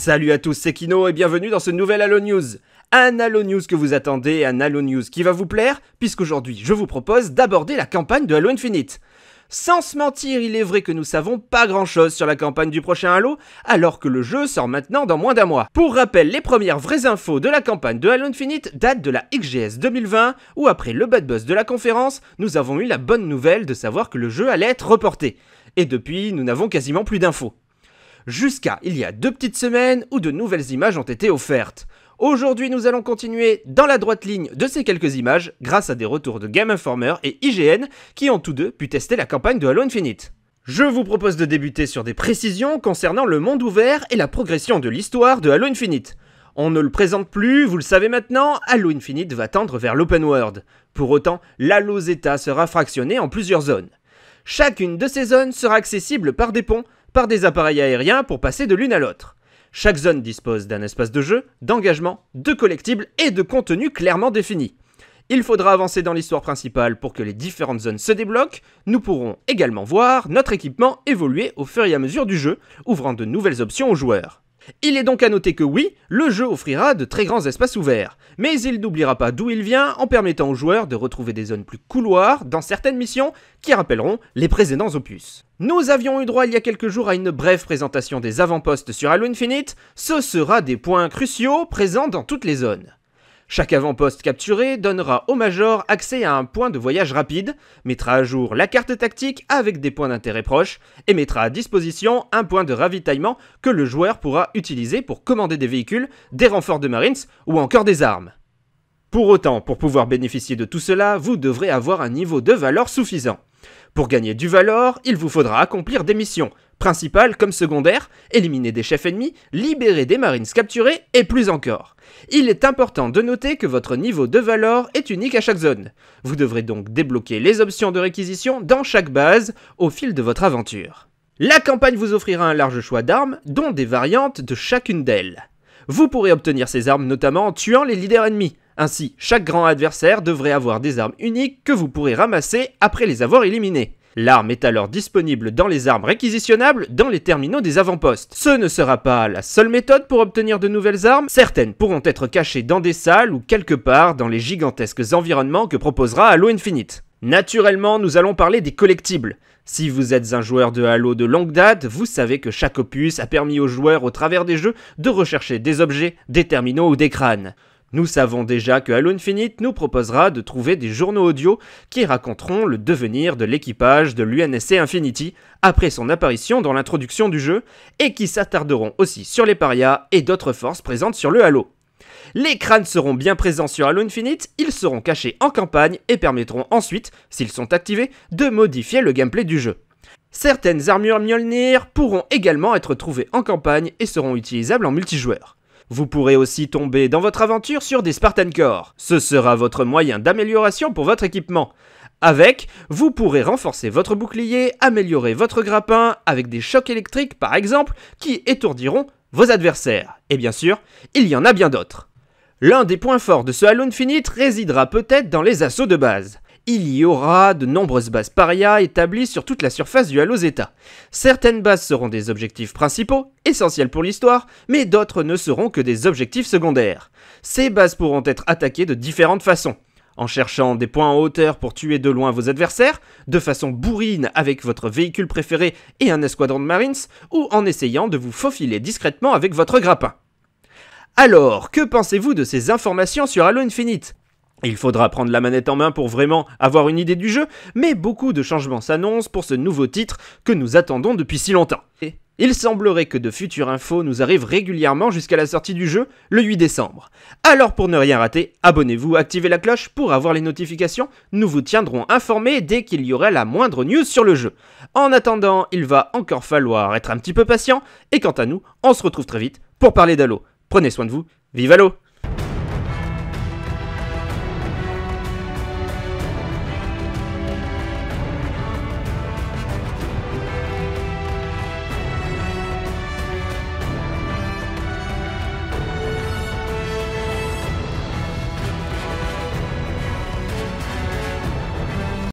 Salut à tous, c'est Kino et bienvenue dans ce nouvel Halo News. Un Halo News que vous attendez, un Halo News qui va vous plaire, puisqu'aujourd'hui je vous propose d'aborder la campagne de Halo Infinite. Sans se mentir, il est vrai que nous savons pas grand chose sur la campagne du prochain Halo, alors que le jeu sort maintenant dans moins d'un mois. Pour rappel, les premières vraies infos de la campagne de Halo Infinite datent de la XGS 2020, où après le bad buzz de la conférence, nous avons eu la bonne nouvelle de savoir que le jeu allait être reporté. Et depuis, nous n'avons quasiment plus d'infos. Jusqu'à il y a deux petites semaines où de nouvelles images ont été offertes. Aujourd'hui, nous allons continuer dans la droite ligne de ces quelques images grâce à des retours de Game Informer et IGN qui ont tous deux pu tester la campagne de Halo Infinite. Je vous propose de débuter sur des précisions concernant le monde ouvert et la progression de l'histoire de Halo Infinite. On ne le présente plus, vous le savez maintenant, Halo Infinite va tendre vers l'open world. Pour autant, l'Halo Zeta sera fractionné en plusieurs zones. Chacune de ces zones sera accessible par des ponts, par des appareils aériens pour passer de l'une à l'autre. Chaque zone dispose d'un espace de jeu, d'engagement, de collectibles et de contenu clairement défini. Il faudra avancer dans l'histoire principale pour que les différentes zones se débloquent. Nous pourrons également voir notre équipement évoluer au fur et à mesure du jeu, ouvrant de nouvelles options aux joueurs. Il est donc à noter que oui, le jeu offrira de très grands espaces ouverts, mais il n'oubliera pas d'où il vient en permettant aux joueurs de retrouver des zones plus couloirs dans certaines missions qui rappelleront les précédents opus. Nous avions eu droit il y a quelques jours à une brève présentation des avant-postes sur Halo Infinite, ce sera des points cruciaux présents dans toutes les zones. Chaque avant-poste capturé donnera au Major accès à un point de voyage rapide, mettra à jour la carte tactique avec des points d'intérêt proches, et mettra à disposition un point de ravitaillement que le joueur pourra utiliser pour commander des véhicules, des renforts de Marines ou encore des armes. Pour autant, pour pouvoir bénéficier de tout cela, vous devrez avoir un niveau de valeur suffisant. Pour gagner du valor, il vous faudra accomplir des missions, principales comme secondaires, éliminer des chefs ennemis, libérer des Marines capturés et plus encore. Il est important de noter que votre niveau de valor est unique à chaque zone. Vous devrez donc débloquer les options de réquisition dans chaque base au fil de votre aventure. La campagne vous offrira un large choix d'armes, dont des variantes de chacune d'elles. Vous pourrez obtenir ces armes notamment en tuant les leaders ennemis. Ainsi, chaque grand adversaire devrait avoir des armes uniques que vous pourrez ramasser après les avoir éliminés. L'arme est alors disponible dans les armes réquisitionnables dans les terminaux des avant-postes. Ce ne sera pas la seule méthode pour obtenir de nouvelles armes. Certaines pourront être cachées dans des salles ou quelque part dans les gigantesques environnements que proposera Halo Infinite. Naturellement, nous allons parler des collectibles. Si vous êtes un joueur de Halo de longue date, vous savez que chaque opus a permis aux joueurs au travers des jeux de rechercher des objets, des terminaux ou des crânes. Nous savons déjà que Halo Infinite nous proposera de trouver des journaux audio qui raconteront le devenir de l'équipage de l'UNSC Infinity après son apparition dans l'introduction du jeu et qui s'attarderont aussi sur les parias et d'autres forces présentes sur le Halo. Les crânes seront bien présents sur Halo Infinite, ils seront cachés en campagne et permettront ensuite, s'ils sont activés, de modifier le gameplay du jeu. Certaines armures Mjolnir pourront également être trouvées en campagne et seront utilisables en multijoueur. Vous pourrez aussi tomber dans votre aventure sur des Spartan Core. Ce sera votre moyen d'amélioration pour votre équipement. Avec, vous pourrez renforcer votre bouclier, améliorer votre grappin avec des chocs électriques par exemple, qui étourdiront vos adversaires. Et bien sûr, il y en a bien d'autres. L'un des points forts de ce Halo Infinite résidera peut-être dans les assauts de base. Il y aura de nombreuses bases parias établies sur toute la surface du Halo Zeta. Certaines bases seront des objectifs principaux, essentiels pour l'histoire, mais d'autres ne seront que des objectifs secondaires. Ces bases pourront être attaquées de différentes façons. En cherchant des points en hauteur pour tuer de loin vos adversaires, de façon bourrine avec votre véhicule préféré et un escadron de Marines, ou en essayant de vous faufiler discrètement avec votre grappin. Alors, que pensez-vous de ces informations sur Halo Infinite ? Il faudra prendre la manette en main pour vraiment avoir une idée du jeu, mais beaucoup de changements s'annoncent pour ce nouveau titre que nous attendons depuis si longtemps. Il semblerait que de futures infos nous arrivent régulièrement jusqu'à la sortie du jeu, le 8 décembre. Alors pour ne rien rater, abonnez-vous, activez la cloche pour avoir les notifications, nous vous tiendrons informés dès qu'il y aura la moindre news sur le jeu. En attendant, il va encore falloir être un petit peu patient, et quant à nous, on se retrouve très vite pour parler d'Halo. Prenez soin de vous, vive Halo!